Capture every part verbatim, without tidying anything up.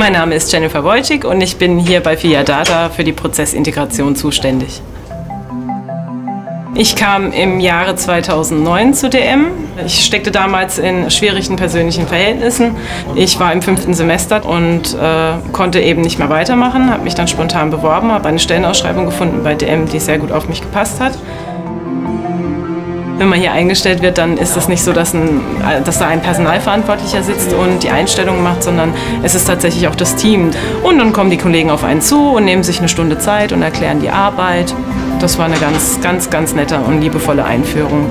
Mein Name ist Jennifer Wojcik und ich bin hier bei Filiadata für die Prozessintegration zuständig. Ich kam im Jahre zweitausendneun zu D M. Ich steckte damals in schwierigen persönlichen Verhältnissen. Ich war im fünften Semester und äh, konnte eben nicht mehr weitermachen, habe mich dann spontan beworben, habe eine Stellenausschreibung gefunden bei D M, die sehr gut auf mich gepasst hat. Wenn man hier eingestellt wird, dann ist es nicht so, dass, ein, dass da ein Personalverantwortlicher sitzt und die Einstellung macht, sondern es ist tatsächlich auch das Team. Und dann kommen die Kollegen auf einen zu und nehmen sich eine Stunde Zeit und erklären die Arbeit. Das war eine ganz, ganz, ganz nette und liebevolle Einführung.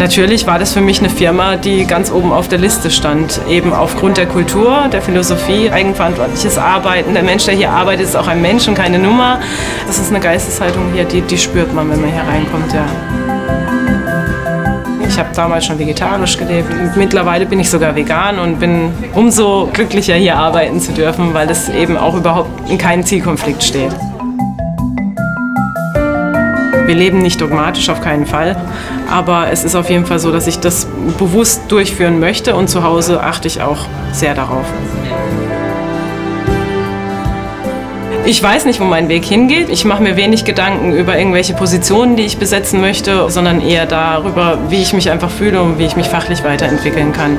Natürlich war das für mich eine Firma, die ganz oben auf der Liste stand. Eben aufgrund der Kultur, der Philosophie, eigenverantwortliches Arbeiten. Der Mensch, der hier arbeitet, ist auch ein Mensch und keine Nummer. Das ist eine Geisteshaltung hier, die, die spürt man, wenn man hier reinkommt, ja. Ich habe damals schon vegetarisch gelebt. Mittlerweile bin ich sogar vegan und bin umso glücklicher, hier arbeiten zu dürfen, weil das eben auch überhaupt in keinem Zielkonflikt steht. Wir leben nicht dogmatisch, auf keinen Fall, aber es ist auf jeden Fall so, dass ich das bewusst durchführen möchte und zu Hause achte ich auch sehr darauf. Ich weiß nicht, wo mein Weg hingeht. Ich mache mir wenig Gedanken über irgendwelche Positionen, die ich besetzen möchte, sondern eher darüber, wie ich mich einfach fühle und wie ich mich fachlich weiterentwickeln kann.